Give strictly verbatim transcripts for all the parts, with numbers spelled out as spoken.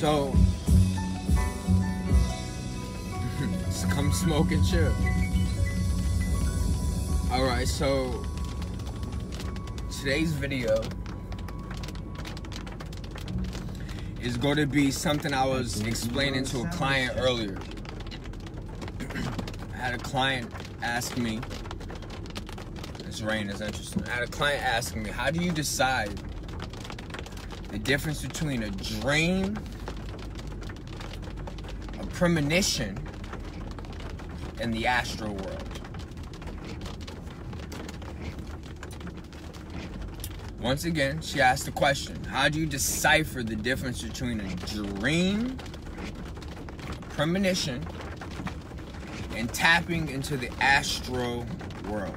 So, come smoke and chill. Alright, so today's video is going to be something I was explaining to a client earlier. I had a client ask me, this rain is interesting. I had a client asking me, how do you decide the difference between a dream, a premonition, and the astral world? Once again, she asked the question, how do you decipher the difference between a dream, premonition, and tapping into the astral world?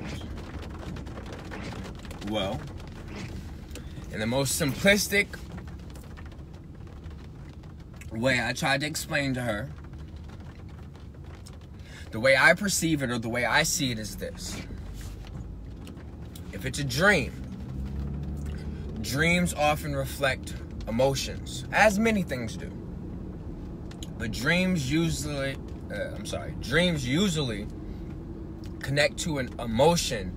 Well, in the most simplistic way I tried to explain to her, the way I perceive it or the way I see it is this. If it's a dream, dreams often reflect emotions, as many things do. But dreams usually, uh, I'm sorry, dreams usually connect to an emotion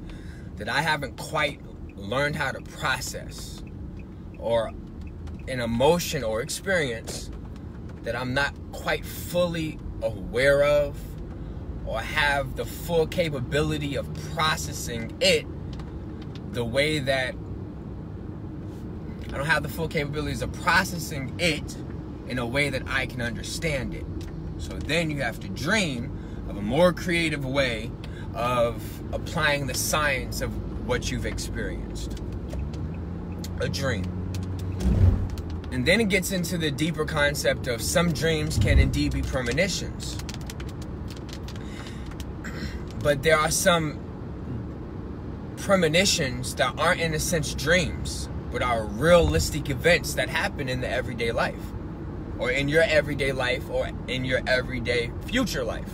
that I haven't quite learned how to process, or an emotion or experience that I'm not quite fully aware of or have the full capability of processing it the way that I don't have the full capabilities of processing it in a way that I can understand it. So then you have to dream of a more creative way of applying the science of what you've experienced. A dream. And then it gets into the deeper concept of some dreams can indeed be premonitions. But there are some premonitions that aren't in a sense dreams, but are realistic events that happen in the everyday life, or in your everyday life, or in your everyday future life.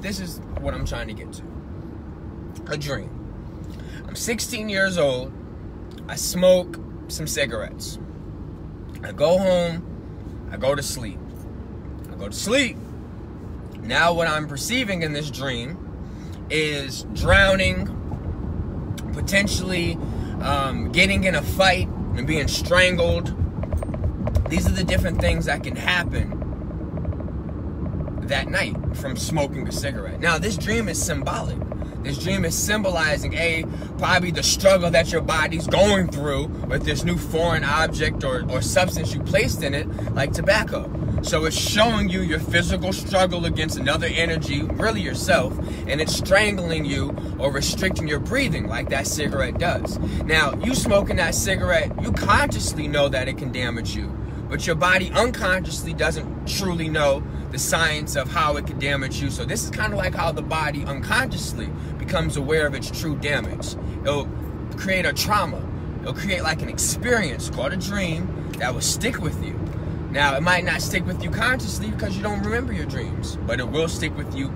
This is what I'm trying to get to. A dream. I'm sixteen years old. I smoke some cigarettes. I go home. I go to sleep. I go to sleep. Now what I'm perceiving in this dream is drowning, potentially Um, getting in a fight and being strangled. These are the different things that can happen that night from smoking a cigarette. Now, this dream is symbolic. This dream is symbolizing, A, probably the struggle that your body's going through with this new foreign object or, or substance you placed in it, like tobacco. So it's showing you your physical struggle against another energy, really yourself, and it's strangling you or restricting your breathing like that cigarette does. Now, you smoking that cigarette, you consciously know that it can damage you, but your body unconsciously doesn't truly know the science of how it could damage you. So this is kind of like how the body unconsciously becomes aware of its true damage. It'll create a trauma. It'll create like an experience called a dream that will stick with you. Now, it might not stick with you consciously because you don't remember your dreams, but it will stick with you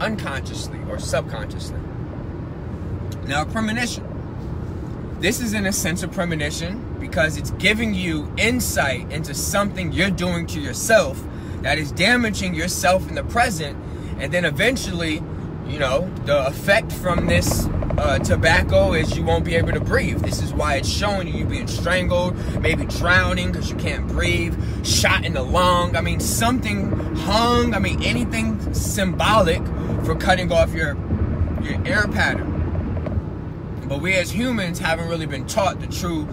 unconsciously or subconsciously. Now, a premonition. This is in a sense a premonition because it's giving you insight into something you're doing to yourself that is damaging yourself in the present, and then eventually, you know, the effect from this Uh, tobacco is you won't be able to breathe. This is why it's showing you you being strangled, maybe drowning because you can't breathe, shot in the lung. I mean, something hung. I mean, anything symbolic for cutting off your your air pattern. But we as humans haven't really been taught the true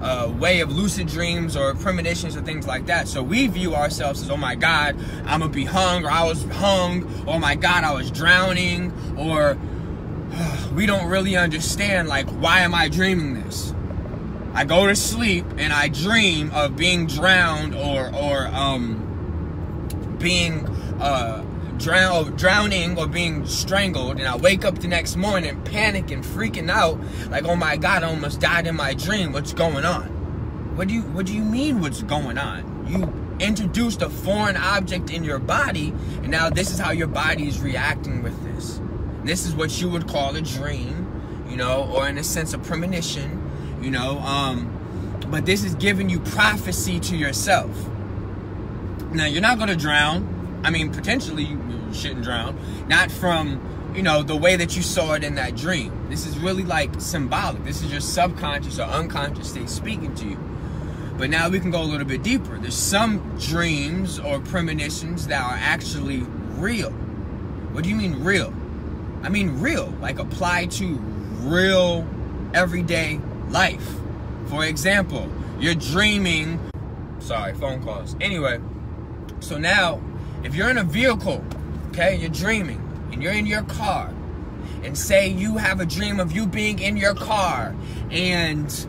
uh, way of lucid dreams or premonitions or things like that. So we view ourselves as, oh my God, I'm gonna be hung, or I was hung, oh my God, I was drowning, or we don't really understand, like, why am I dreaming this? I go to sleep and I dream of being drowned or or um being uh drown drowning or being strangled, and I wake up the next morning panicking, freaking out, like, oh my God, I almost died in my dream. What's going on? What do you what do you mean what's going on? You introduced a foreign object in your body, and now this is how your body is reacting with this. This is what you would call a dream, you know, or in a sense a premonition, you know. Um, but this is giving you prophecy to yourself. Now, you're not going to drown. I mean, potentially you shouldn't drown. Not from, you know, the way that you saw it in that dream. This is really like symbolic. This is your subconscious or unconscious state speaking to you. But now we can go a little bit deeper. There's some dreams or premonitions that are actually real. What do you mean real? I mean real, like apply to real everyday life. For example, you're dreaming, sorry, phone calls. Anyway, so now if you're in a vehicle, okay, you're dreaming and you're in your car, and say you have a dream of you being in your car and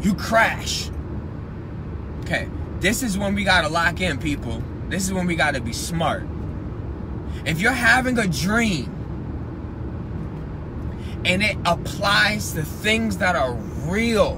you crash. Okay, this is when we gotta lock in, people. This is when we gotta be smart. If you're having a dream and it applies to things that are real,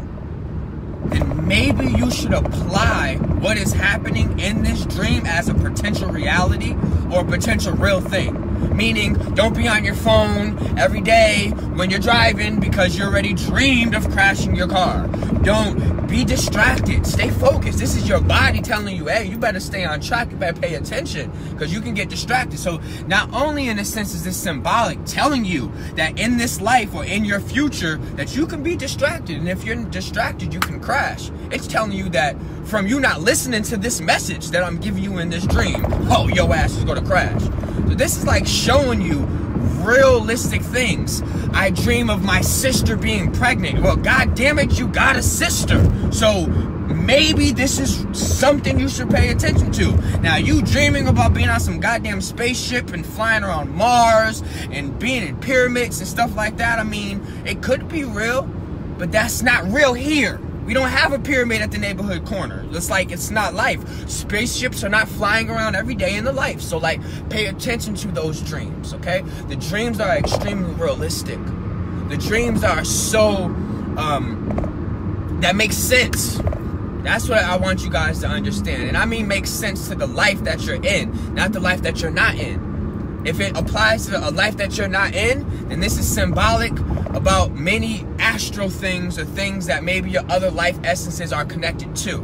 then maybe you should apply what is happening in this dream as a potential reality or a potential real thing. Meaning, don't be on your phone every day when you're driving because you already dreamed of crashing your car. Don't be distracted. Stay focused. This is your body telling you, hey, you better stay on track. You better pay attention because you can get distracted. So not only in a sense is this symbolic, telling you that in this life or in your future that you can be distracted. And if you're distracted, you can crash. It's telling you that from you not listening to this message that I'm giving you in this dream, oh, your ass is going to crash. So this is like showing you realistic things. I dream of my sister being pregnant. Well, God damn it, you got a sister. So maybe this is something you should pay attention to. Now, you dreaming about being on some goddamn spaceship and flying around Mars and being in pyramids and stuff like that. I mean, it could be real, but that's not real here. We don't have a pyramid at the neighborhood corner. It's like, it's not life. Spaceships are not flying around every day in the life. So like, pay attention to those dreams, okay? The dreams are extremely realistic. The dreams are so, um, that makes sense. That's what I want you guys to understand. And I mean makes sense to the life that you're in, not the life that you're not in. If it applies to a life that you're not in, then this is symbolic about many astral things or things that maybe your other life essences are connected to.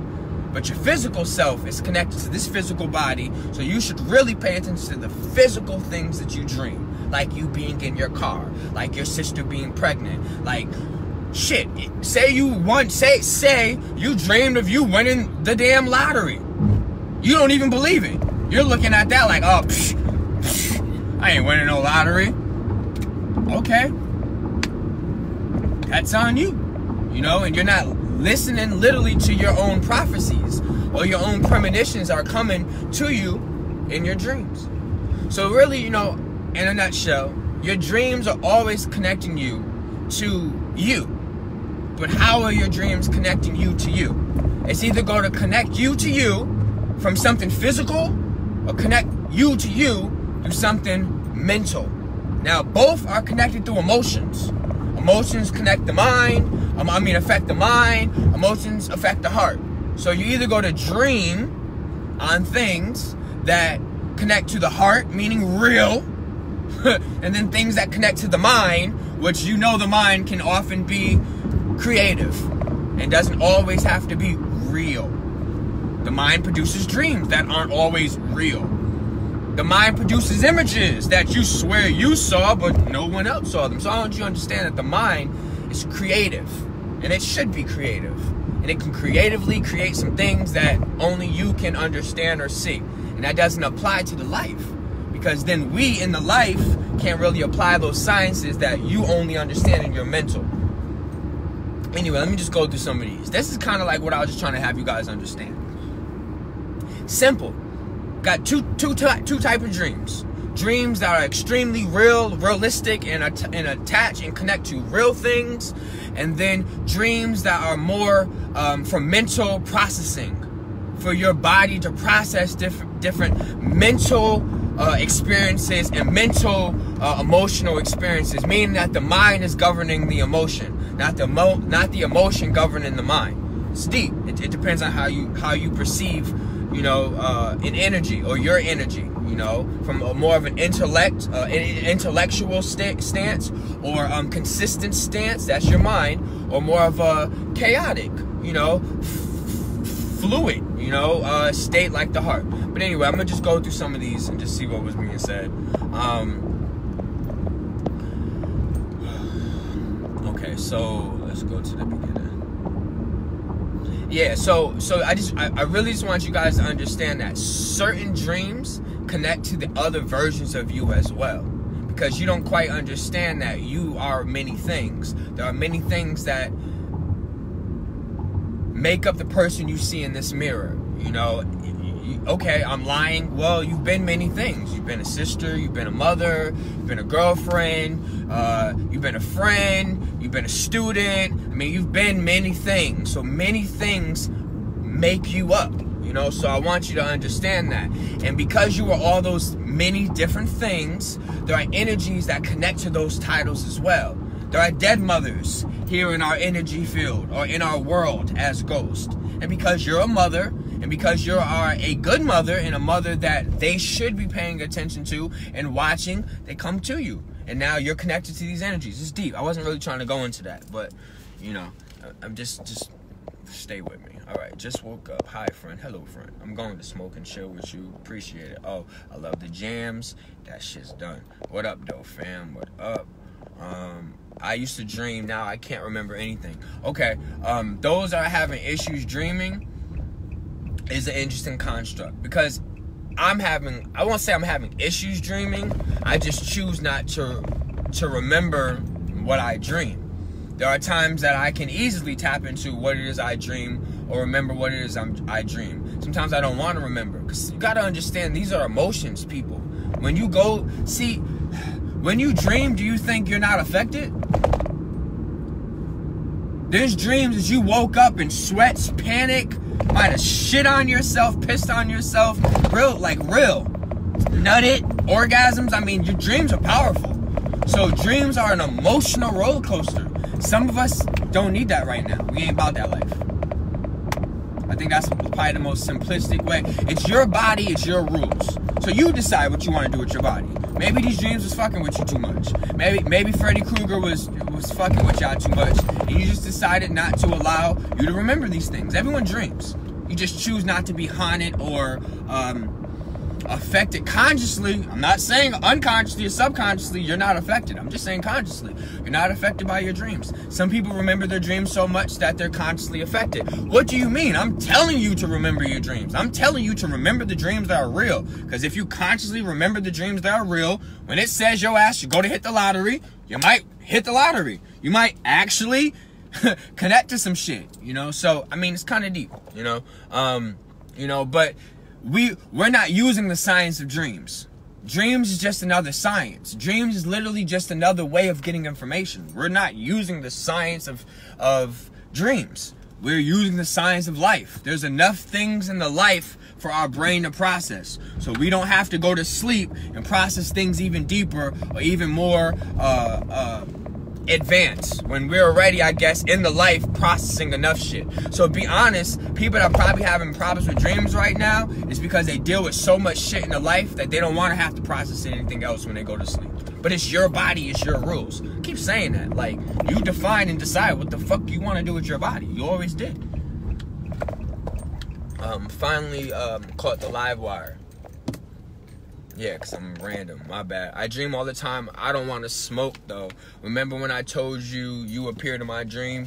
But your physical self is connected to this physical body, so you should really pay attention to the physical things that you dream. Like you being in your car, like your sister being pregnant, like shit. Say you want, say, say you dreamed of you winning the damn lottery. You don't even believe it. You're looking at that like, oh, psh, psh, I ain't winning no lottery. Okay. That's on you, you know, and you're not listening literally to your own prophecies or your own premonitions are coming to you in your dreams. So really, you know, in a nutshell, your dreams are always connecting you to you. But how are your dreams connecting you to you? It's either going to connect you to you from something physical or connect you to you through something mental. Now, both are connected through emotions. Emotions connect the mind, um, I mean affect the mind, emotions affect the heart. So you either go to dream on things that connect to the heart, meaning real, and then things that connect to the mind, which you know the mind can often be creative and doesn't always have to be real. The mind produces dreams that aren't always real. The mind produces images that you swear you saw, but no one else saw them. So I want you to understand that the mind is creative, and it should be creative. And it can creatively create some things that only you can understand or see. And that doesn't apply to the life, because then we in the life can't really apply those sciences that you only understand in your mental. Anyway, let me just go through some of these. This is kind of like what I was just trying to have you guys understand. Simple. Got two, two, two type of dreams. Dreams that are extremely real, realistic, and, at and attach and connect to real things. And then dreams that are more um, for mental processing. For your body to process diff different mental uh, experiences and mental uh, emotional experiences. Meaning that the mind is governing the emotion. Not the, mo not the emotion governing the mind. It's deep. It, it depends on how you, how you perceive, you know, uh, in energy or your energy, you know, from a more of an intellect, uh, an intellectual st stance or um, consistent stance, that's your mind, or more of a chaotic, you know, f fluid, you know, uh, state like the heart. But anyway, I'm gonna just go through some of these and just see what was being said. Um, okay, so let's go to the beginning. Yeah, so so I just I, I really just want you guys to understand that certain dreams connect to the other versions of you as well, because you don't quite understand that you are many things. There are many things that make up the person you see in this mirror. You know, okay, I'm lying. Well, you've been many things. You've been a sister, you've been a mother, you've been a girlfriend, uh, you've been a friend, you've been a student. I mean, you've been many things. So many things make you up, you know? So I want you to understand that. And because you are all those many different things, there are energies that connect to those titles as well. There are dead mothers here in our energy field or in our world as ghosts. And because you're a mother, and because you are a good mother and a mother that they should be paying attention to and watching, they come to you. And now you're connected to these energies. It's deep. I wasn't really trying to go into that, but, you know, I'm just, just stay with me. All right, just woke up. Hi, friend. Hello, friend. I'm going to smoke and chill with you. Appreciate it. Oh, I love the jams. That shit's done. What up, though, fam? What up? Um... I used to dream, now I can't remember anything. Okay, um, those that are having issues dreaming is an interesting construct, because I'm having, I won't say I'm having issues dreaming, I just choose not to, to remember what I dream. There are times that I can easily tap into what it is I dream or remember what it is I'm, I dream. Sometimes I don't want to remember, because you got to understand these are emotions, people. When you go, see, when you dream, do you think you're not affected? There's dreams as you woke up in sweats, panic, might have shit on yourself, pissed on yourself, real, like real, nutted, orgasms. I mean, your dreams are powerful. So dreams are an emotional roller coaster. Some of us don't need that right now. We ain't about that life. I think that's probably the most simplistic way. It's your body, it's your rules. So you decide what you want to do with your body. Maybe these dreams was fucking with you too much. Maybe maybe Freddy Krueger was was fucking with y'all too much, and you just decided not to allow you to remember these things. Everyone dreams. You just choose not to be haunted or um, affected consciously. I'm not saying unconsciously or subconsciously you're not affected. I'm just saying consciously. You're not affected by your dreams. Some people remember their dreams so much that they're consciously affected. What do you mean? I'm telling you to remember your dreams. I'm telling you to remember the dreams that are real. Because if you consciously remember the dreams that are real, when it says your ass you go to hit the lottery, you might hit the lottery. You might actually connect to some shit, you know? So, I mean, it's kind of deep, you know? Um, you know, but... We, we're not using the science of dreams. Dreams is just another science. Dreams is literally just another way of getting information. We're not using the science of, of dreams. We're using the science of life. There's enough things in the life for our brain to process. So we don't have to go to sleep and process things even deeper or even more uh, uh, advanced. When we're already, I guess, in the life processing enough shit. So be honest, people that are probably having problems with dreams right now is because they deal with so much shit in their life that they don't want to have to process anything else when they go to sleep. But it's your body, it's your rules. I keep saying that. Like, you define and decide what the fuck you want to do with your body. You always did. Um, finally um, caught the live wire. Yeah, because I'm random. My bad. I dream all the time. I don't want to smoke, though. Remember when I told you you appeared in my dream?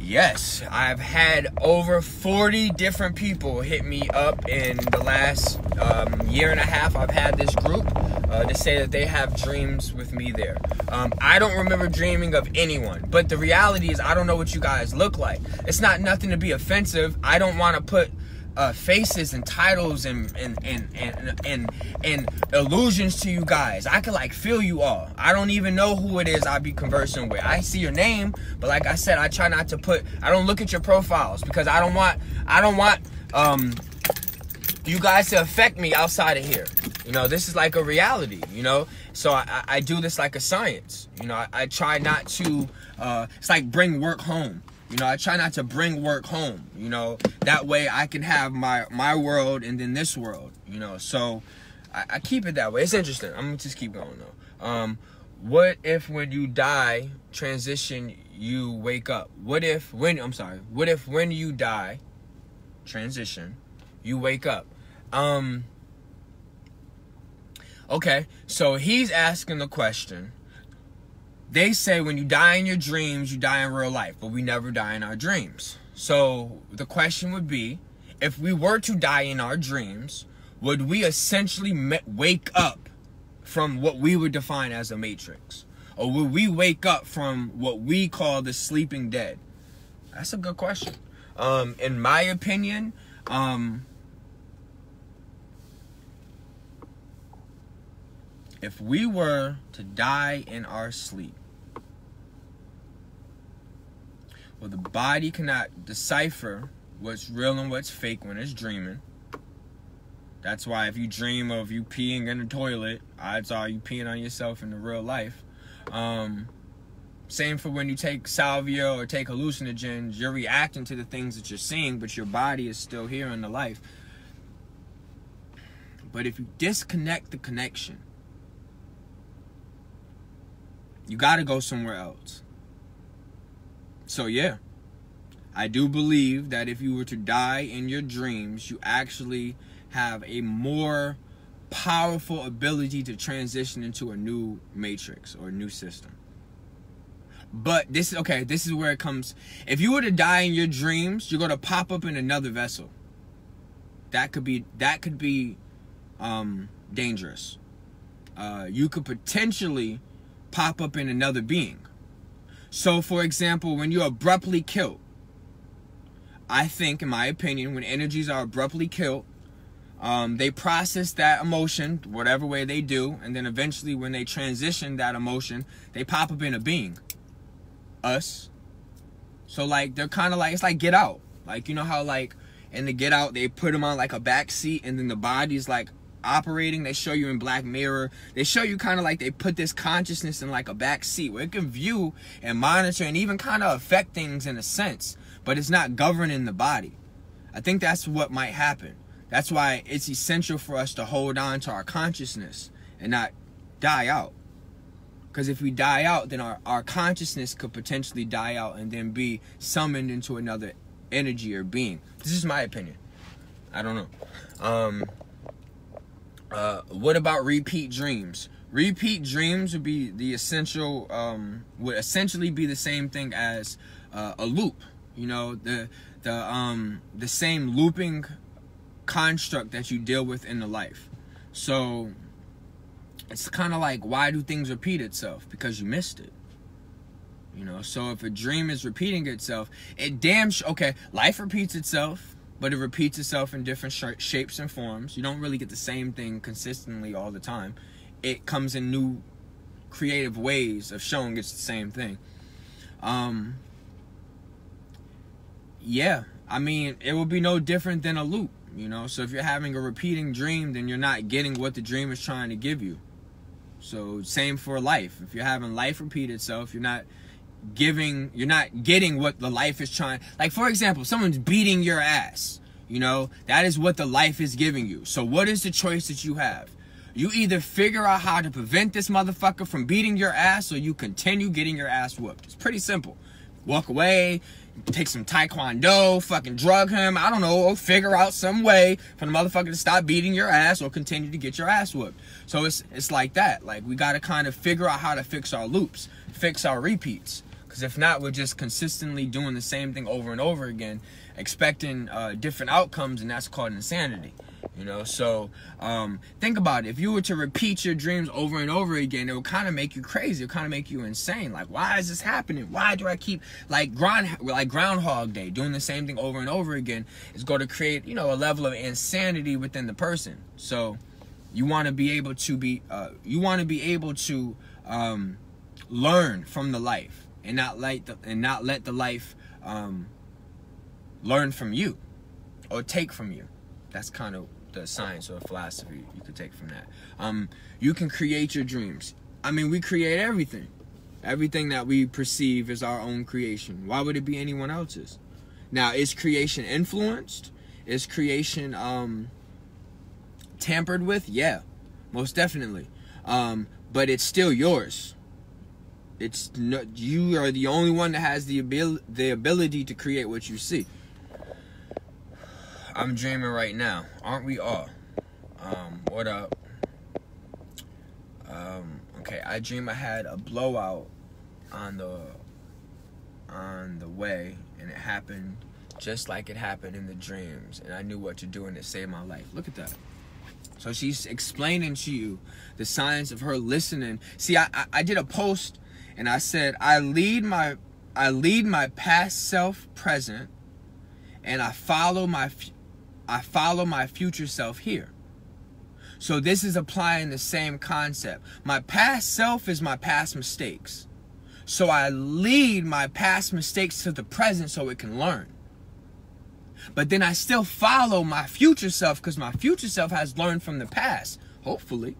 Yes. I've had over forty different people hit me up in the last um, year and a half. I've had this group uh, to say that they have dreams with me there. Um, I don't remember dreaming of anyone. But the reality is I don't know what you guys look like. It's not nothing to be offensive. I don't want to put... Uh, faces and titles and and, and and and and illusions to you guys. I can like feel you all. I don't even know who it is I be conversing with. I see your name, but like I said, I try not to put. I don't look at your profiles because I don't want. I don't want um, you guys to affect me outside of here. You know, this is like a reality. You know, so I, I do this like a science. You know, I, I try not to. Uh, it's like bring work home. You know, I try not to bring work home, you know, that way I can have my, my world and then this world, you know, so I, I keep it that way. It's interesting. I'm going to just keep going, though. Um, what if when you die, transition, you wake up? What if when, I'm sorry, what if when you die, transition, you wake up. Um, okay, so he's asking the question. They say when you die in your dreams, you die in real life, but we never die in our dreams. So the question would be, if we were to die in our dreams, would we essentially wake up from what we would define as a matrix? Or would we wake up from what we call the sleeping dead? That's a good question. Um, in my opinion, um, if we were to die in our sleep, well, the body cannot decipher what's real and what's fake when it's dreaming. That's why if you dream of you peeing in the toilet, odds are you peeing on yourself in the real life. Um, same for when you take salvia or take hallucinogens, you're reacting to the things that you're seeing, but your body is still here in the life. But if you disconnect the connection, you got to go somewhere else. So yeah, I do believe that if you were to die in your dreams, you actually have a more powerful ability to transition into a new matrix or a new system. But this is okay, this is where it comes. If you were to die in your dreams, you're going to pop up in another vessel. That could be that could be um dangerous. Uh you could potentially pop up in another being. So for example, when you're abruptly killed, I think, in my opinion, when energies are abruptly killed, Um, they process that emotion, whatever way they do, and then eventually when they transition that emotion, they pop up in a being. Us. So, like, they're kind of like, it's like Get Out. Like, you know how, like, in the Get Out, they put them on, like, a back seat, and then the body's, like, operating. They show you in Black Mirror. They show you kind of like they put this consciousness in, like, a back seat where it can view and monitor and even kind of affect things in a sense, but it's not governing the body. I think that's what might happen. That's why it's essential for us to hold on to our consciousness and not die out. Because if we die out, then our, our consciousness could potentially die out and then be summoned into another energy or being. This is my opinion. I don't know. Um, uh, what about repeat dreams? Repeat dreams would be the essential, um, would essentially be the same thing as uh, a loop. You know, the, the, um, the same looping construct that you deal with in the life. So it's kind of like, why do things repeat itself? Because you missed it, you know. So if a dream is repeating itself, it damn sh okay life repeats itself, but it repeats itself in different sh shapes and forms. You don't really get the same thing consistently all the time. It comes in new creative ways of showing it's the same thing. Um yeah, I mean, it would be no different than a loop. You know, so if you're having a repeating dream, then you're not getting what the dream is trying to give you. So same for life. If you're having life repeat itself, you're not giving, you're not getting what the life is trying. Like, for example, someone's beating your ass, you know, that is what the life is giving you. So what is the choice that you have? You either figure out how to prevent this motherfucker from beating your ass, or you continue getting your ass whooped. It's pretty simple. Walk away, take some taekwondo, fucking drug him, I don't know, or figure out some way for the motherfucker to stop beating your ass or continue to get your ass whooped. So it's it's like that. Like, we got to kind of figure out how to fix our loops, fix our repeats. Because if not, we're just consistently doing the same thing over and over again, expecting uh, different outcomes, and that's called insanity. You know, so um, think about it. If you were to repeat your dreams over and over again, it would kind of make you crazy. It would kind of make you insane. Like, why is this happening? Why do I keep, like, ground, like Groundhog Day, doing the same thing over and over again? It's going to create, you know, a level of insanity within the person. So you want to be able to be, uh, you want to be able to um, learn from the life and not let the, and not let the life um, learn from you or take from you. That's kind of the science or philosophy you could take from that. Um, you can create your dreams. I mean, we create everything. Everything that we perceive is our own creation. Why would it be anyone else's? Now, is creation influenced? Is creation um, tampered with? Yeah, most definitely. Um, but it's still yours. It's no, you are the only one that has the abil- the ability to create what you see. I'm dreaming right now. Aren't we all? Um, what up? Um, okay, I dream I had a blowout on the on the way, and it happened just like it happened in the dreams, and I knew what to do, and it saved my life. Look at that. So she's explaining to you the science of her listening. See, I, I, I did a post, and I said, I lead my I lead my past self present, and I follow my I follow my future self here. So this is applying the same concept. My past self is my past mistakes. So I lead my past mistakes to the present so it can learn. But then I still follow my future self because my future self has learned from the past, hopefully.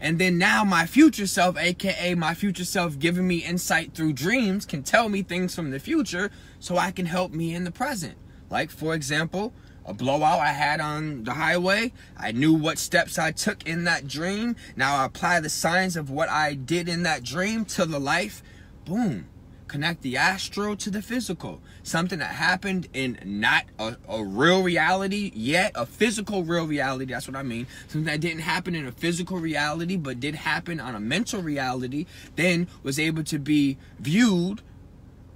And then now my future self, aka my future self giving me insight through dreams, can tell me things from the future so I can help me in the present. Like, for example, a blowout I had on the highway. I knew what steps I took in that dream. Now I apply the science of what I did in that dream to the life. Boom. Connect the astral to the physical. Something that happened in not a, a real reality yet, a physical real reality, that's what I mean. Something that didn't happen in a physical reality but did happen on a mental reality, then was able to be viewed,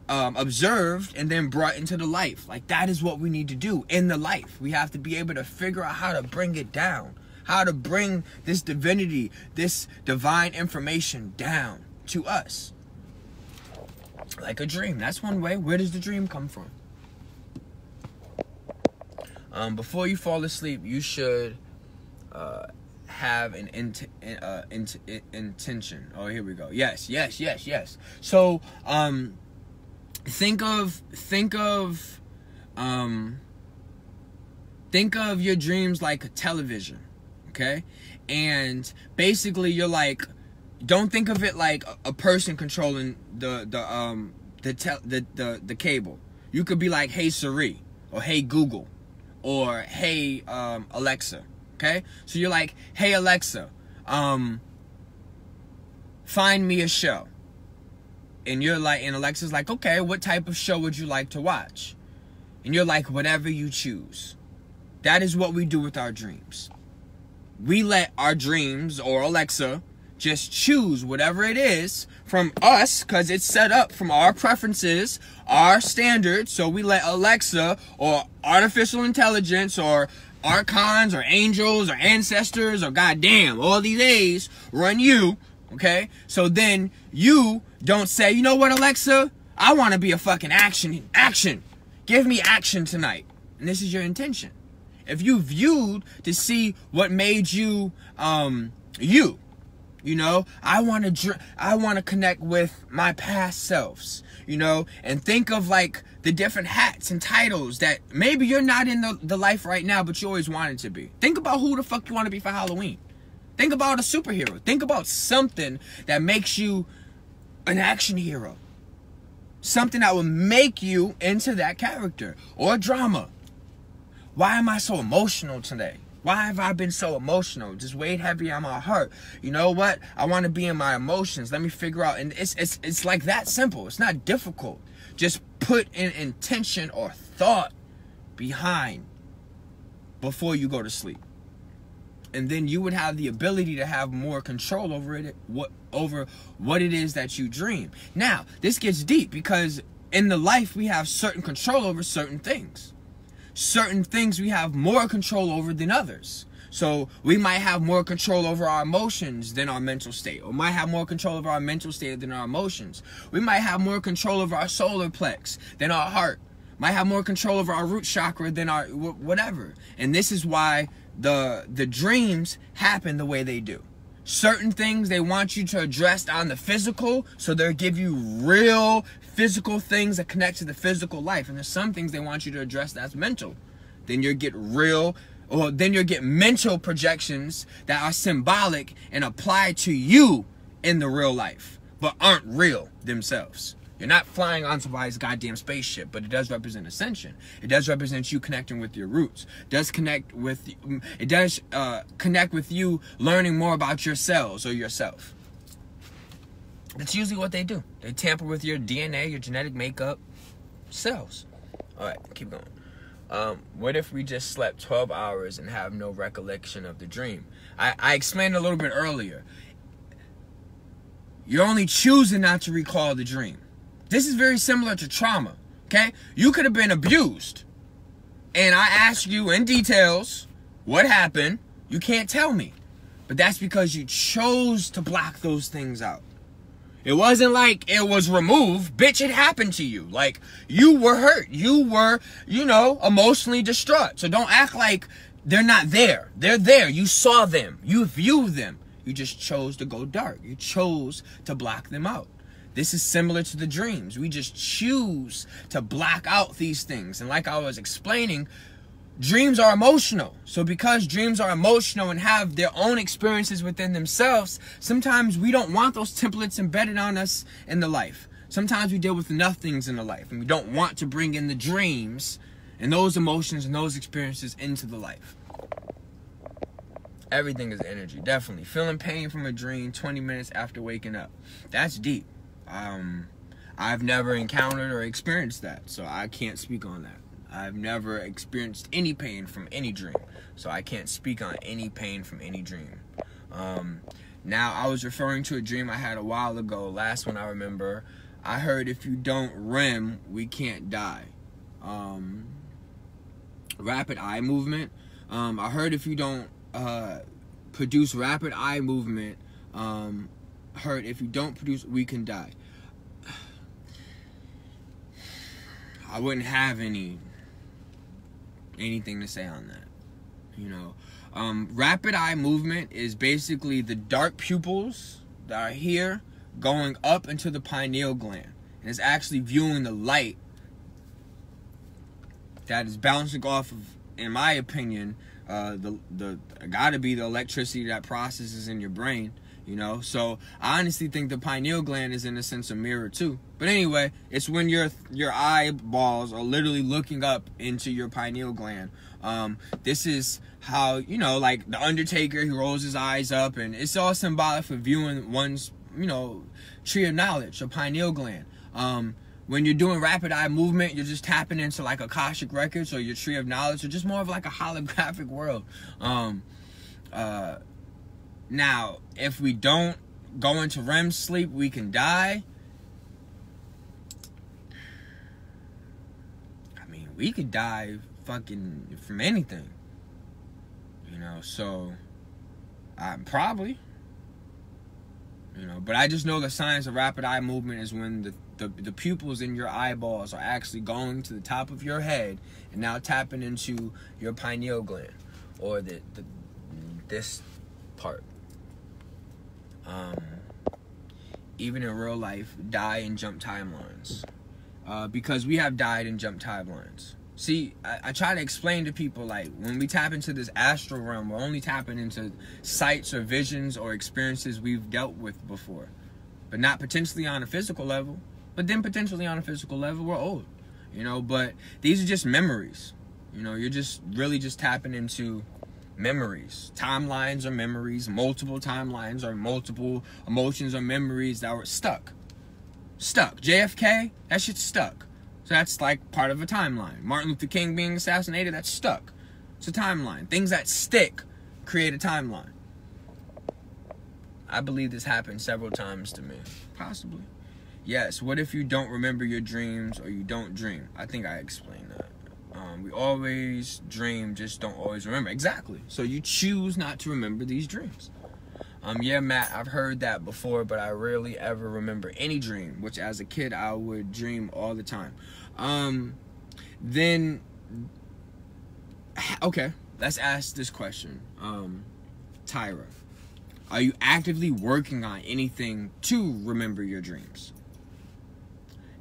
um, observed, and then brought into the life. Like, that is what we need to do in the life. We have to be able to figure out how to bring it down, how to bring this divinity, this divine information down to us. Like a dream. That's one way. Where does the dream come from? Um, before you fall asleep, you should uh, have an int uh, int intention. Oh, here we go. Yes, yes, yes, yes. So, um, think of think of um, think of your dreams like a television, okay? And basically, you're like. Don't think of it like a person controlling the the um the te the, the the cable. You could be like, "Hey Siri," or "Hey Google," or "Hey um, Alexa." Okay, so you're like, "Hey Alexa, um, find me a show," and you're like, and Alexa's like, "Okay, what type of show would you like to watch?" And you're like, "Whatever you choose." That is what we do with our dreams. We let our dreams or Alexa just choose whatever it is from us, because it's set up from our preferences, our standards. So we let Alexa or artificial intelligence or archons or angels or ancestors or goddamn all these A's run you, okay? So then you don't say, you know what, Alexa? I want to be a fucking action. Action. Give me action tonight. And this is your intention. If you viewed to see what made you, um, you. You know, I want to dr I want to connect with my past selves, you know, and think of like the different hats and titles that maybe you're not in the, the life right now, but you always wanted to be. Think about who the fuck you want to be for Halloween. Think about a superhero. Think about something that makes you an action hero. Something that will make you into that character or drama. Why am I so emotional today? Why have I been so emotional? Just weighed heavy on my heart. You know what? I want to be in my emotions. Let me figure out. And it's it's it's like that simple. It's not difficult. Just put an intention or thought behind before you go to sleep. And then you would have the ability to have more control over it, what over what it is that you dream. Now, this gets deep because in the life we have certain control over certain things. Certain things we have more control over than others. So we might have more control over our emotions than our mental state, or might have more control over our mental state than our emotions. We might have more control over our solar plex than our heart. Might have more control over our root chakra than our whatever. And this is why the the dreams happen the way they do. Certain things they want you to address on the physical, so they'll give you real physical things that connect to the physical life. And there's some things they want you to address that's mental. Then you'll get real, or then you'll get mental projections that are symbolic and apply to you in the real life, but aren't real themselves. You're not flying on somebody's goddamn spaceship, but it does represent ascension. It does represent you connecting with your roots. It does connect with, it does uh, connect with you learning more about yourselves or yourself. That's usually what they do. They tamper with your D N A, your genetic makeup, cells. All right, keep going. Um, what if we just slept twelve hours and have no recollection of the dream? I, I explained a little bit earlier. You're only choosing not to recall the dream. This is very similar to trauma, okay? You could have been abused. And I ask you in details what happened. You can't tell me. But that's because you chose to block those things out. It wasn't like it was removed. Bitch, it happened to you. Like, you were hurt. You were, you know, emotionally distraught. So don't act like they're not there. They're there. You saw them. You view them. You just chose to go dark. You chose to block them out. This is similar to the dreams. We just choose to block out these things. And like I was explaining, dreams are emotional. So because dreams are emotional and have their own experiences within themselves, sometimes we don't want those templates embedded on us in the life. Sometimes we deal with enough things in the life and we don't want to bring in the dreams and those emotions and those experiences into the life. Everything is energy, definitely. Feeling pain from a dream twenty minutes after waking up. That's deep. Um, I've never encountered or experienced that, so I can't speak on that. I've never experienced any pain from any dream, so I can't speak on any pain from any dream. Um, now, I was referring to a dream I had a while ago, last one I remember. I heard if you don't R E M, we can't die. Um, rapid eye movement. Um, I heard if you don't uh, produce rapid eye movement, um, heard if you don't produce, we can die. I wouldn't have any anything to say on that, you know. Um, rapid eye movement is basically the dark pupils that are here going up into the pineal gland, and it's actually viewing the light that is bouncing off of, in my opinion, uh, the the gotta be the electricity that processes in your brain. You know, so I honestly think the pineal gland is, in a sense, a mirror too. But anyway, it's when your your eyeballs are literally looking up into your pineal gland. Um, this is how, you know, like the Undertaker, he rolls his eyes up, and it's all symbolic for viewing one's, you know, tree of knowledge, a pineal gland. Um, when you're doing rapid eye movement, you're just tapping into like Akashic records or your tree of knowledge, or just more of like a holographic world. Um, uh. Now, if we don't go into R E M sleep, we can die. I mean, we could die fucking from anything. You know, so, uh, probably. You know, but I just know the science of rapid eye movement is when the, the, the pupils in your eyeballs are actually going to the top of your head and now tapping into your pineal gland. Or the, the this part. Um, even in real life, die and jump timelines, uh, because we have died and jumped timelines. See, I, I try to explain to people, like, when we tap into this astral realm, we're only tapping into sights or visions or experiences we've dealt with before, but not potentially on a physical level, but then potentially on a physical level, we're old, you know, but these are just memories, you know, you're just really just tapping into memories. Timelines are memories. Multiple timelines are multiple emotions or memories that were stuck. Stuck. J F K, that shit's stuck. So that's like part of a timeline. Martin Luther King being assassinated, that's stuck. It's a timeline. Things that stick create a timeline. I believe this happened several times to me. Possibly. Yes, what if you don't remember your dreams or you don't dream? I think I explained that. Um, we always dream, just don't always remember. Exactly. So you choose not to remember these dreams. Um, yeah, Matt, I've heard that before, but I rarely ever remember any dream, which as a kid I would dream all the time. Um, then, okay, let's ask this question. Um, Tyra, are you actively working on anything to remember your dreams?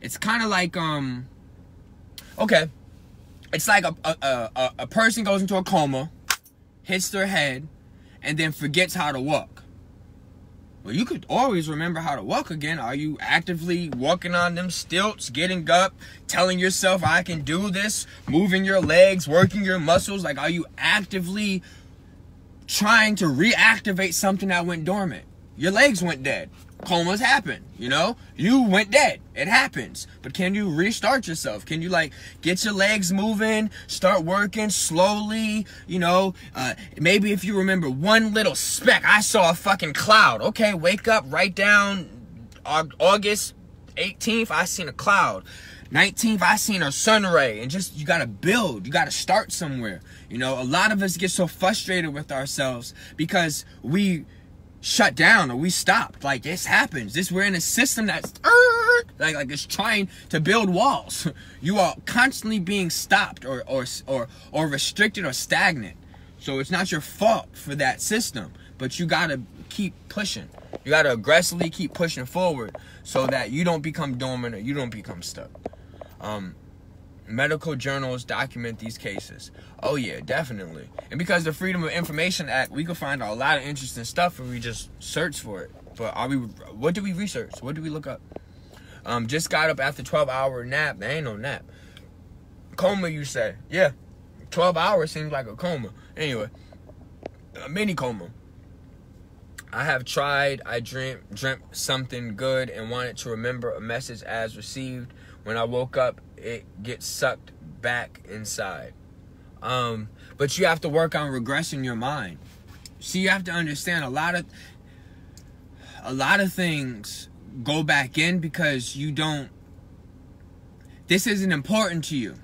It's kind of like, um, okay. It's like a, a, a, a person goes into a coma, hits their head, and then forgets how to walk. Well, you could always remember how to walk again. Are you actively walking on them stilts, getting up, telling yourself, I can do this, moving your legs, working your muscles? Like, are you actively trying to reactivate something that went dormant? Your legs went dead. comas happen, you know? You went dead. It happens. But can you restart yourself? Can you, like, get your legs moving, start working slowly, you know? Uh, maybe if you remember one little speck, I saw a fucking cloud. Okay, wake up, write down August eighteenth, I seen a cloud. nineteenth, I seen a sun ray. And just, you gotta build. You gotta start somewhere. You know, a lot of us get so frustrated with ourselves because we shut down or we stopped. Like, this happens. This, we're in a system that's like, like it's trying to build walls. You are constantly being stopped or, or, or, or restricted or stagnant. So it's not your fault for that system, but you gotta keep pushing. You gotta aggressively keep pushing forward so that you don't become dormant or you don't become stuck. Um, medical journals document these cases. Oh yeah, definitely. And because the Freedom of Information Act, we can find a lot of interesting stuff if we just search for it. But are we? What do we research? What do we look up? Um, just got up after twelve hour nap. There ain't no nap. Coma, you say? Yeah, twelve hours seems like a coma. Anyway, a mini coma. I have tried, I dreamt, dreamt something good and wanted to remember a message as received. When I woke up, it gets sucked back inside. Um, but you have to work on regressing your mind. See, you have to understand a lot of, a lot of things go back in because you don't, this isn't important to you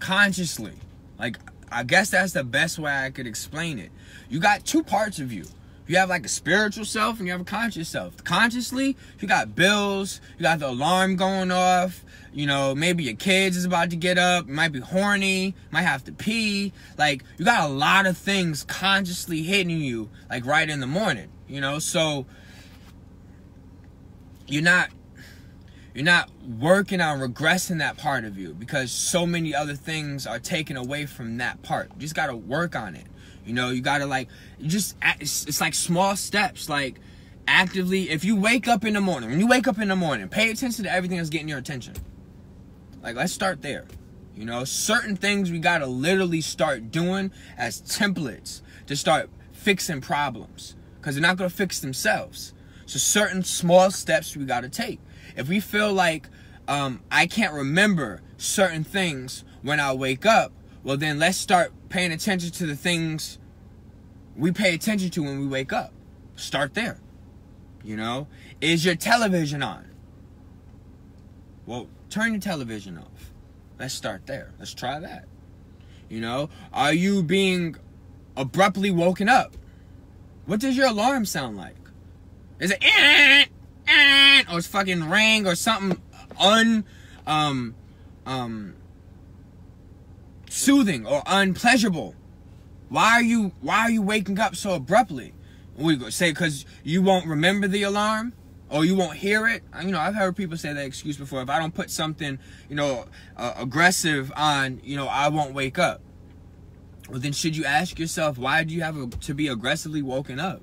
consciously. Like, I guess that's the best way I could explain it. You got two parts of you. You have like a spiritual self and you have a conscious self. Consciously, you got bills, you got the alarm going off, you know, maybe your kids is about to get up, you might be horny, might have to pee. Like, you got a lot of things consciously hitting you, like right in the morning, you know? So you're not, you're not working on regressing that part of you because so many other things are taken away from that part. You just gotta work on it. You know, you gotta like, you just, it's, it's like small steps, like actively, if you wake up in the morning, when you wake up in the morning, pay attention to everything that's getting your attention. Like, let's start there. You know, certain things we gotta literally start doing as templates to start fixing problems because they're not gonna fix themselves. So certain small steps we gotta take. If we feel like, um, I can't remember certain things when I wake up, well, then let's start paying attention to the things we pay attention to when we wake up. Start there. You know? Is your television on? Well, turn your television off. Let's start there. Let's try that. You know? Are you being abruptly woken up? What does your alarm sound like? Is it eh, eh, or it's fucking ring or something un um um soothing or unpleasurable? Why are you why are you waking up so abruptly? We go say because you won't remember the alarm or you won't hear it. You know, I've heard people say that excuse before. If I don't put something, you know, uh, aggressive on, you know, I won't wake up. Well, then should you ask yourself, why do you have a, to be aggressively woken up?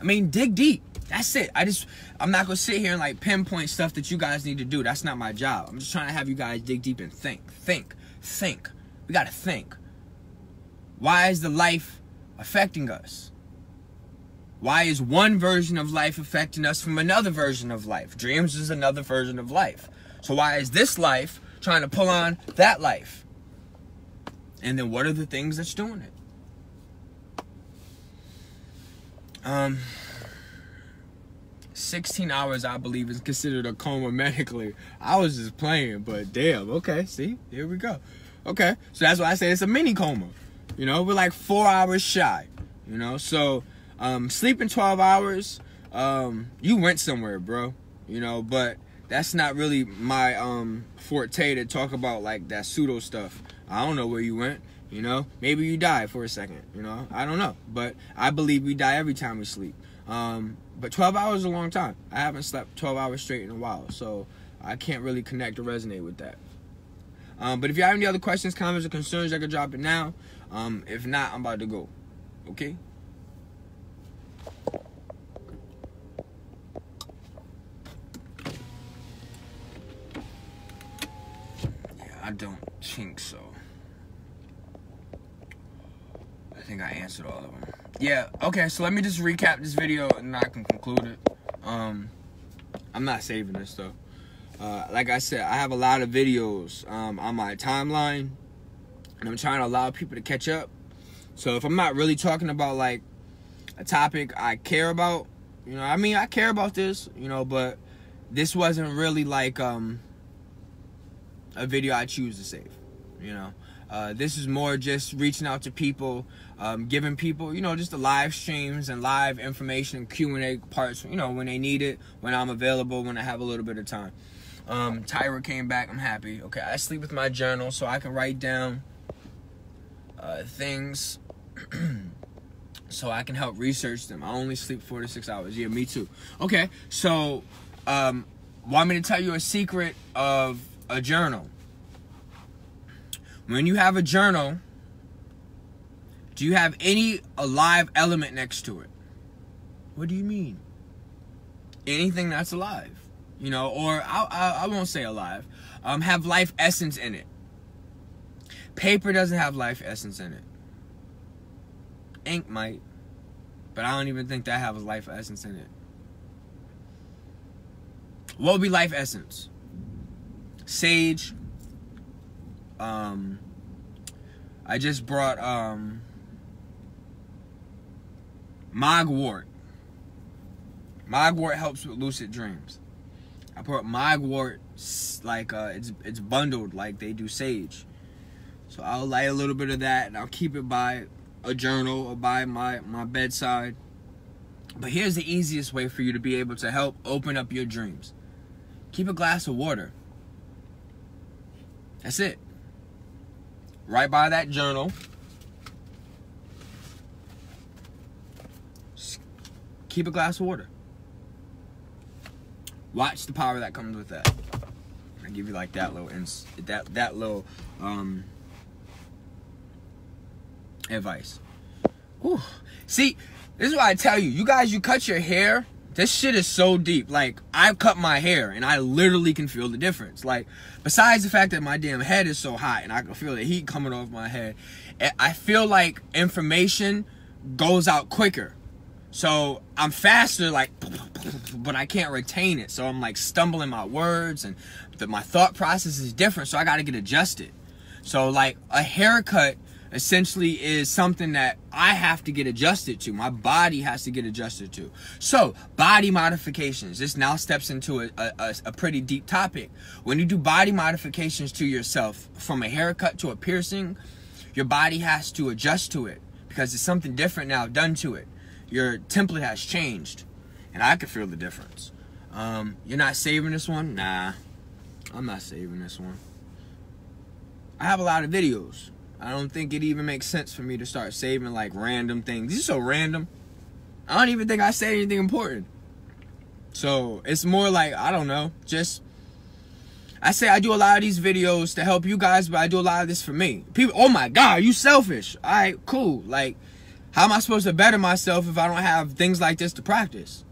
I mean, dig deep. That's it. I just, I'm not gonna sit here and like pinpoint stuff that you guys need to do. That's not my job. I'm just trying to have you guys dig deep and think, think, think. We gotta think. Why is the life affecting us? Why is one version of life affecting us from another version of life? Dreams is another version of life. So why is this life trying to pull on that life? And then what are the things that's doing it? Um, sixteen hours, I believe, is considered a coma medically. I was just playing, but damn, okay, see, here we go. Okay, so that's why I say it's a mini coma. You know, we're like four hours shy. You know, so um, sleeping twelve hours, um, you went somewhere, bro. You know, but that's not really my um, forte to talk about like that pseudo stuff. I don't know where you went. You know, maybe you died for a second. You know, I don't know. But I believe we die every time we sleep. Um, but twelve hours is a long time. I haven't slept twelve hours straight in a while. So I can't really connect or resonate with that. Um, but if you have any other questions, comments, or concerns, I can drop it now. Um, if not, I'm about to go. Okay? Yeah, I don't think so. I think I answered all of them. Yeah, okay, so let me just recap this video and I can conclude it. Um, I'm not saving this though. Uh, like I said, I have a lot of videos um, on my timeline, and I'm trying to allow people to catch up. So if I'm not really talking about like a topic I care about, you know, I mean, I care about this, you know, but this wasn't really like um, a video I choose to save, you know. Uh, this is more just reaching out to people, um, giving people, you know, just the live streams and live information, Q and A parts, you know, when they need it, when I'm available, when I have a little bit of time. Um, Tyra came back. I'm happy. Okay, I sleep with my journal so I can write down uh, things so I can help research them. I only sleep four to six hours. Yeah, me too. Okay, so um, want me to tell you a secret of a journal? When you have a journal, do you have any alive element next to it? What do you mean? Anything that's alive, you know, or I, I, I won't say alive. Um, have life essence in it. Paper doesn't have life essence in it. Ink might, but I don't even think that has life essence in it. What would be life essence? Sage. Um, I just brought, um, Mogwort. Mogwort helps with lucid dreams. I brought Mogwort, like, uh, it's, it's bundled, like they do sage. So I'll light a little bit of that, and I'll keep it by a journal or by my, my bedside. But here's the easiest way for you to be able to help open up your dreams. Keep a glass of water. That's it. Right by that journal. Just keep a glass of water. Watch the power that comes with that. I give you like that little ins that that little um, advice. Whew. See, this is why I tell you, you guys, you cut your hair. This shit is so deep. Like, I've cut my hair, and I literally can feel the difference. Like, besides the fact that my damn head is so hot, and I can feel the heat coming off my head, I feel like information goes out quicker. So, I'm faster, like, but I can't retain it. So, I'm, like, stumbling my words, and the, my thought process is different, so I got to get adjusted. So, like, a haircut essentially is something that I have to get adjusted to. My body has to get adjusted to. So, body modifications. This now steps into a, a, a pretty deep topic. When you do body modifications to yourself, from a haircut to a piercing, your body has to adjust to it because it's something different now done to it. Your template has changed, and I can feel the difference. Um, you're not saving this one? Nah, I'm not saving this one. I have a lot of videos. I don't think it even makes sense for me to start saving, like, random things. This is so random. I don't even think I said anything important. So, it's more like, I don't know, just... I say I do a lot of these videos to help you guys, but I do a lot of this for me. People, oh my God, you selfish. All right, cool. Like, how am I supposed to better myself if I don't have things like this to practice?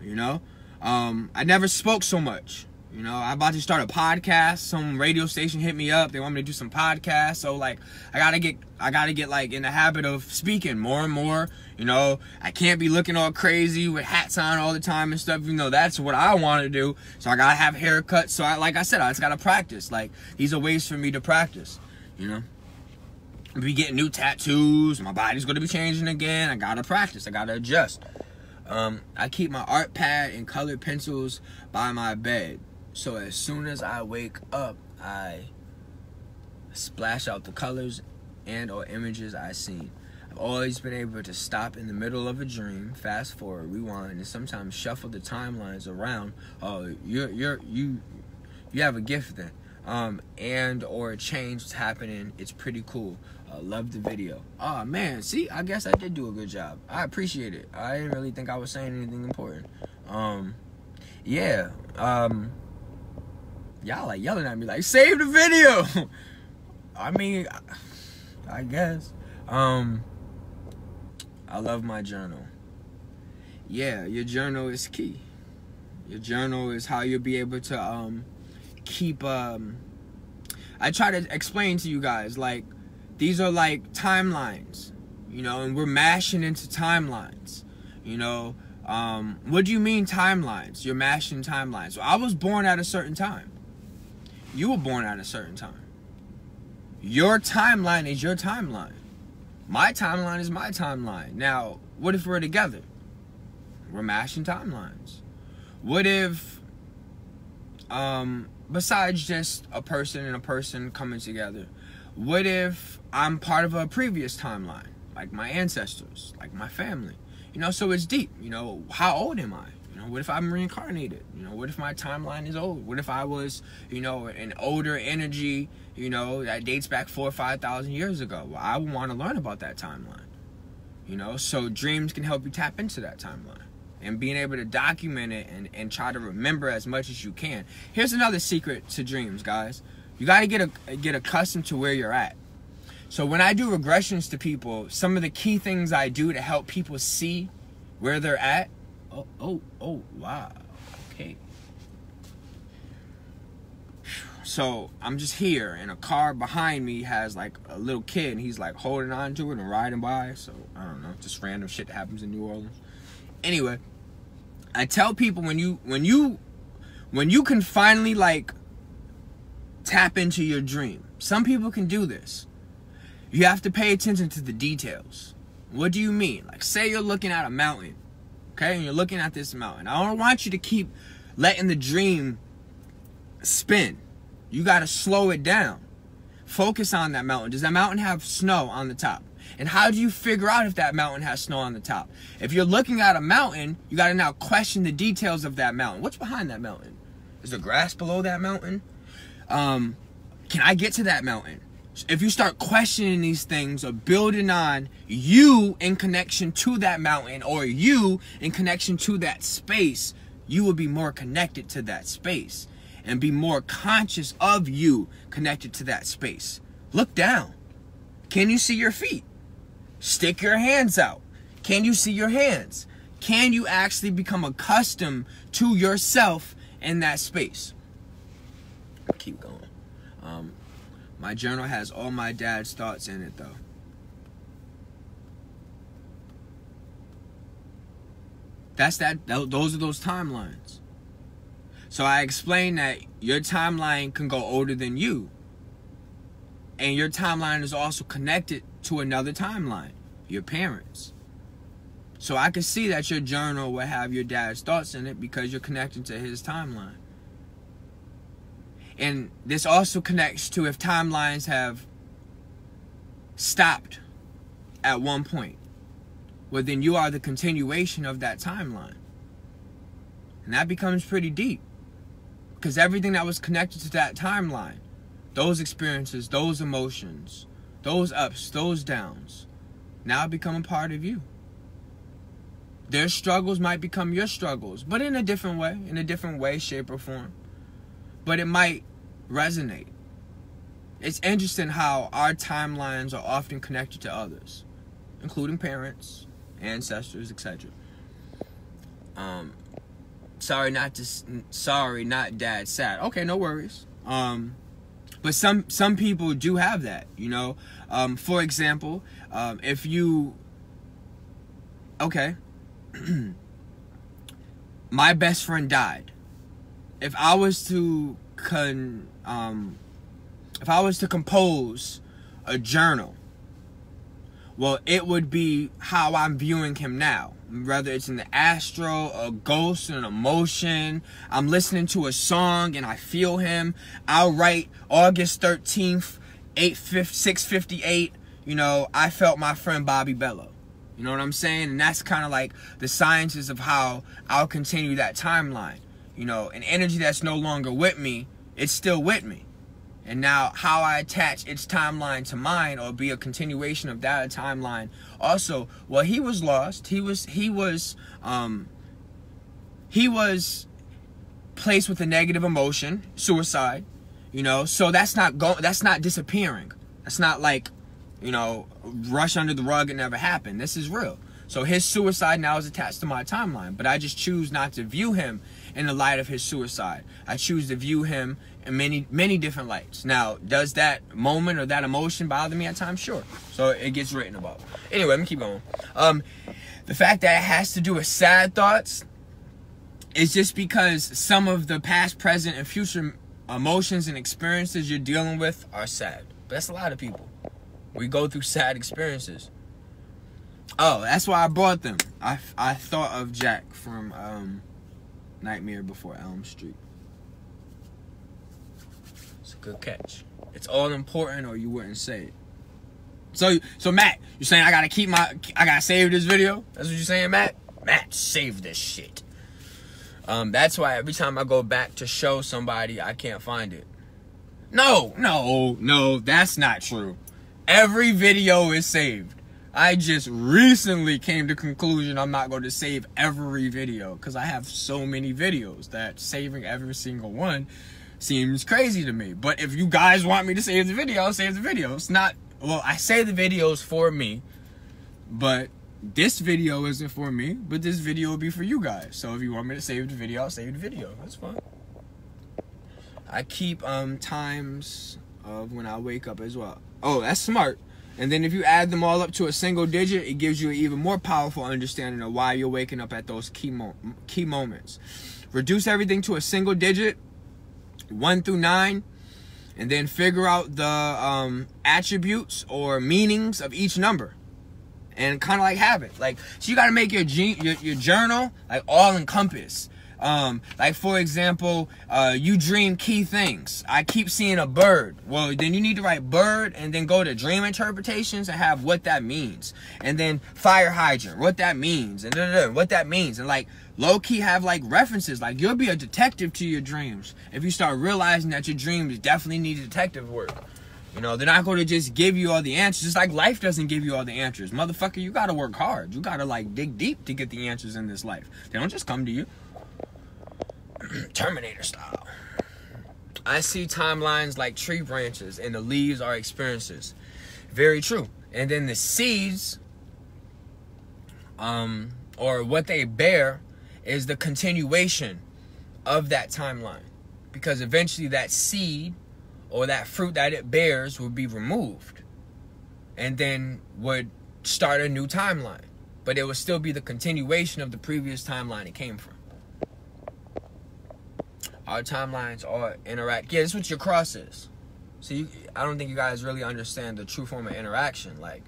You know? Um, I never spoke so much. You know, I'm about to start a podcast. Some radio station hit me up. They want me to do some podcasts. So, like, I got to get, I got to get, like, in the habit of speaking more and more. You know, I can't be looking all crazy with hats on all the time and stuff. You know, that's what I want to do. So, I got to have haircuts. So, I, like I said, I just got to practice. Like, these are ways for me to practice, you know. I'll be getting new tattoos. My body's going to be changing again. I got to practice. I got to adjust. Um, I keep my art pad and colored pencils by my bed. So as soon as I wake up, I splash out the colors and or images I've seen. I've always been able to stop in the middle of a dream, fast forward, rewind, and sometimes shuffle the timelines around. Oh, you're you're you you have a gift then. Um, and or change is happening. It's pretty cool. Uh, love the video. Oh man, see, I guess I did do a good job. I appreciate it. I didn't really think I was saying anything important. Um, yeah. Um. Y'all like yelling at me like, save the video. I mean, I guess. Um, I love my journal. Yeah, your journal is key. Your journal is how you'll be able to um, keep... Um, I try to explain to you guys, like, these are like timelines, you know, and we're mashing into timelines, you know. Um, what do you mean timelines? You're mashing timelines. Well, I was born at a certain time. You were born at a certain time. Your timeline is your timeline. My timeline is my timeline. Now, what if we're together? We're mashing timelines. What if, um, besides just a person and a person coming together, what if I'm part of a previous timeline? Like my ancestors, like my family. You know, so it's deep. You know, how old am I? You know, what if I'm reincarnated? You know, what if my timeline is old? What if I was, you know, an older energy, you know, that dates back four or five thousand years ago? Well, I would want to learn about that timeline. You know, so dreams can help you tap into that timeline. And being able to document it and, and try to remember as much as you can. Here's another secret to dreams, guys. You got to get a, get accustomed to where you're at. So when I do regressions to people, some of the key things I do to help people see where they're at. Oh, oh, oh, wow. Okay. So I'm just here and a car behind me has like a little kid and he's like holding on to it and riding by. So I don't know, just random shit that happens in New Orleans. Anyway, I tell people when you, when you, when you can finally like tap into your dream, some people can do this. You have to pay attention to the details. What do you mean? Like, say you're looking at a mountain, okay? And you're looking at this mountain. I don't want you to keep letting the dream spin. You got to slow it down. Focus on that mountain. Does that mountain have snow on the top? And how do you figure out if that mountain has snow on the top? If you're looking at a mountain, you got to now question the details of that mountain. What's behind that mountain? Is there grass below that mountain? Um, can I get to that mountain? If you start questioning these things or building on you in connection to that mountain or you in connection to that space, you will be more connected to that space and be more conscious of you connected to that space. Look down. Can you see your feet? Stick your hands out. Can you see your hands? Can you actually become accustomed to yourself in that space? Keep going. Um, My journal has all my dad's thoughts in it, though. That's that. Those are those timelines. So I explained that your timeline can go older than you. And your timeline is also connected to another timeline, your parents. So I could see that your journal would have your dad's thoughts in it because you're connected to his timeline. And this also connects to if timelines have stopped at one point. Well, then you are the continuation of that timeline. And that becomes pretty deep. Because everything that was connected to that timeline, those experiences, those emotions, those ups, those downs, now become a part of you. Their struggles might become your struggles, but in a different way, in a different way, shape, or form. But it might resonate. It's interesting how our timelines are often connected to others, including parents, ancestors, et cetera. Um, sorry, not to, sorry, not dad. Sad. Okay, no worries. Um, but some some people do have that, you know. Um, for example, um, if you, okay, my best friend died. If I was to con, um, if I was to compose a journal, well, it would be how I'm viewing him now. Whether it's in the astral, a ghost, an emotion, I'm listening to a song and I feel him. I'll write August thirteenth, six fifty-eight. You know, I felt my friend Bobby Bello. You know what I'm saying? And that's kind of like the sciences of how I'll continue that timeline. You know, an energy that's no longer with me, it's still with me. And now how I attach its timeline to mine or be a continuation of that timeline. Also, well, he was lost. He was, he was, um, he was placed with a negative emotion, suicide, you know. So that's not going, that's not disappearing. That's not like, you know, rush under the rug, it never happened. This is real. So his suicide now is attached to my timeline, but I just choose not to view him in the light of his suicide. I choose to view him in many, many different lights. Now, does that moment or that emotion bother me at times? Sure. So it gets written about. Anyway, let me keep going. Um, the fact that it has to do with sad thoughts is just because some of the past, present, and future emotions and experiences you're dealing with are sad. But that's a lot of people. We go through sad experiences. Oh, that's why I bought them. I, I thought of Jack from um, Nightmare Before Elm Street. It's a good catch. It's all important, or you wouldn't say it. So, so Matt, you're saying I gotta keep my, I gotta save this video? That's what you're saying, Matt? Matt, save this shit. Um, that's why every time I go back to show somebody, I can't find it. No, no, no, that's not true. Every video is saved. I just recently came to the conclusion I'm not going to save every video because I have so many videos that saving every single one seems crazy to me. But if you guys want me to save the video, I'll save the video. It's not, well, I save the videos for me, but this video isn't for me, but this video will be for you guys. So if you want me to save the video, I'll save the video. That's fine. I keep um, times of when I wake up as well. Oh, that's smart. And then if you add them all up to a single digit, it gives you an even more powerful understanding of why you're waking up at those key, mo key moments. Reduce everything to a single digit, one through nine, and then figure out the um, attributes or meanings of each number. And kind of like have it. Like, so you got to make your, your, your journal like all encompass. Um, like, for example, uh, you dream key things. I keep seeing a bird. Well, then you need to write bird and then go to dream interpretations and have what that means. And then fire hydrant, what that means, and da, da, da, what that means. And, like, low-key have, like, references. Like, you'll be a detective to your dreams if you start realizing that your dreams definitely need detective work. You know, they're not going to just give you all the answers. Just like life doesn't give you all the answers. Motherfucker, you got to work hard. You got to, like, dig deep to get the answers in this life. They don't just come to you. Terminator style. I see timelines like tree branches, and the leaves are experiences. Very true. And then the seeds, um, or what they bear, is the continuation of that timeline. Because eventually that seed or that fruit that it bears will be removed, and then would start a new timeline. But it will still be the continuation of the previous timeline it came from. Our timelines are interact. Yeah, this is what your cross is. So you, I don't think you guys really understand the true form of interaction. Like,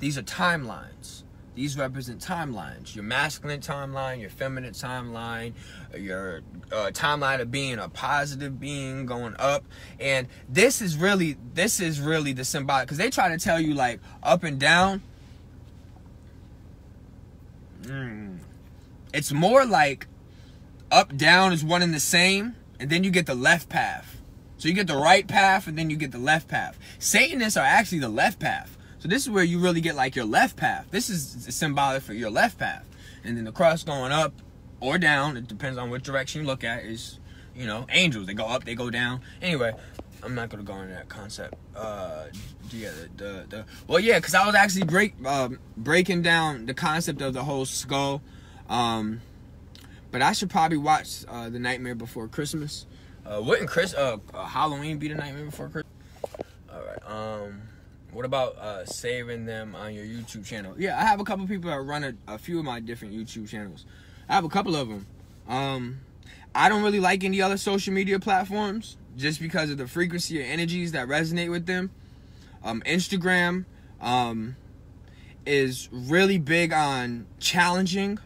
these are timelines. These represent timelines. Your masculine timeline, your feminine timeline, your uh, timeline of being a positive being going up. And this is really, this is really the symbolic. Because they try to tell you, like, up and down. Mm. It's more like up, down is one and the same. And then you get the left path. So you get the right path, and then you get the left path. Satanists are actually the left path. So this is where you really get, like, your left path. This is symbolic for your left path. And then the cross going up or down, it depends on what direction you look at, is, you know, angels. They go up, they go down. Anyway, I'm not going to go into that concept. Uh, yeah, the, the, the, well, yeah, because I was actually break, uh, breaking down the concept of the whole skull. Um... But I should probably watch uh, The Nightmare Before Christmas. Uh, wouldn't Chris, uh, uh, Halloween be The Nightmare Before Christmas? All right. Um, what about uh, saving them on your YouTube channel? Yeah, I have a couple people that run a, a few of my different YouTube channels. I have a couple of them. Um, I don't really like any other social media platforms just because of the frequency or energies that resonate with them. Um, Instagram um, is really big on challenging.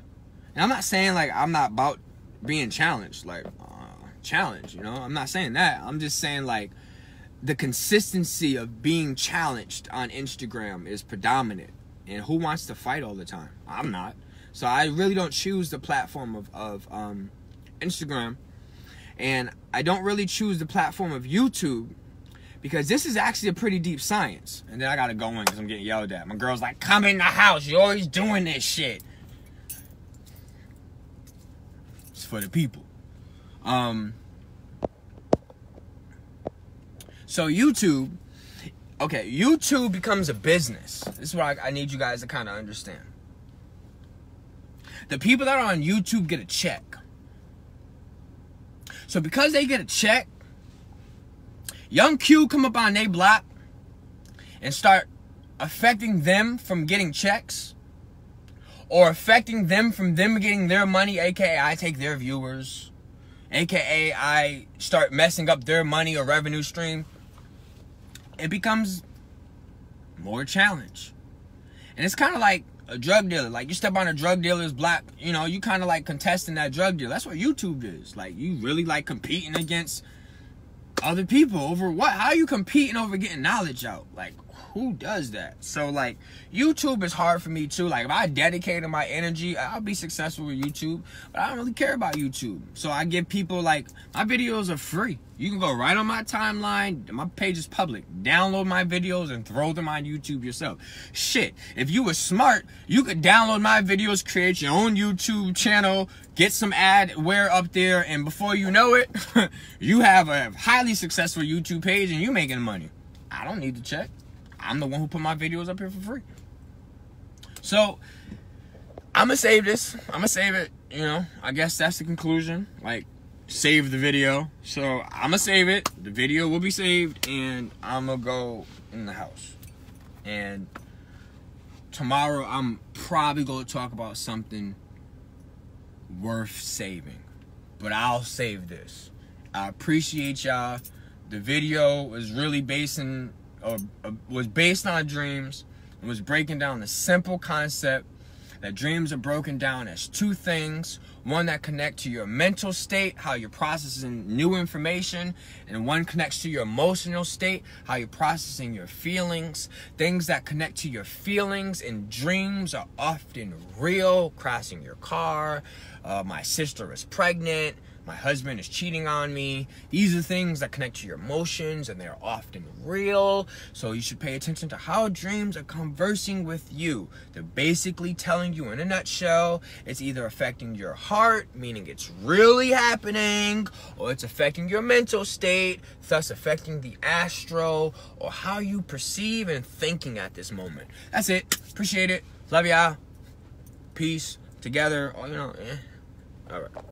And I'm not saying, like, I'm not about being challenged, like, uh, challenge, you know? I'm not saying that. I'm just saying, like, the consistency of being challenged on Instagram is predominant. And who wants to fight all the time? I'm not. So I really don't choose the platform of, of um, Instagram. And I don't really choose the platform of YouTube, because this is actually a pretty deep science. And then I got to go in because I'm getting yelled at. My girl's like, come in the house. You're always doing this shit. For the people. Um, so YouTube, okay, YouTube becomes a business. This is why I, I need you guys to kind of understand. The people that are on YouTube get a check. So because they get a check, Young Q come up on they block and start affecting them from getting checks, or affecting them from them getting their money, aka I take their viewers, aka I start messing up their money or revenue stream, it becomes more challenge. And it's kind of like a drug dealer. Like, you step on a drug dealer's block, you know, you kind of like contesting that drug deal. That's what YouTube is. Like, you really like competing against other people over what? How are you competing over getting knowledge out? Like, who does that? So, like, YouTube is hard for me, too. Like, if I dedicated my energy, I'll be successful with YouTube. But I don't really care about YouTube. So, I give people, like, my videos are free. You can go right on my timeline. My page is public. Download my videos and throw them on YouTube yourself. Shit, if you were smart, you could download my videos, create your own YouTube channel, get some adware up there, and before you know it, you have a highly successful YouTube page and you're making money. I don't need to check. I'm the one who put my videos up here for free. So, I'm going to save this. I'm going to save it. You know, I guess that's the conclusion. Like, save the video. So, I'm going to save it. The video will be saved. And I'm going to go in the house. And tomorrow, I'm probably going to talk about something worth saving. But I'll save this. I appreciate y'all. The video was really basing... Or, or was based on dreams, and was breaking down the simple concept that dreams are broken down as two things: one that connects to your mental state, how you're processing new information, and one connects to your emotional state, how you're processing your feelings. Things that connect to your feelings and dreams are often real: crashing your car, uh, my sister is pregnant, my husband is cheating on me. These are things that connect to your emotions, and they're often real. So you should pay attention to how dreams are conversing with you. They're basically telling you, in a nutshell, it's either affecting your heart, meaning it's really happening, or it's affecting your mental state, thus affecting the astral, or how you perceive and thinking at this moment. That's it. Appreciate it. Love y'all. Peace. Together. Oh, you know. Eh. All right.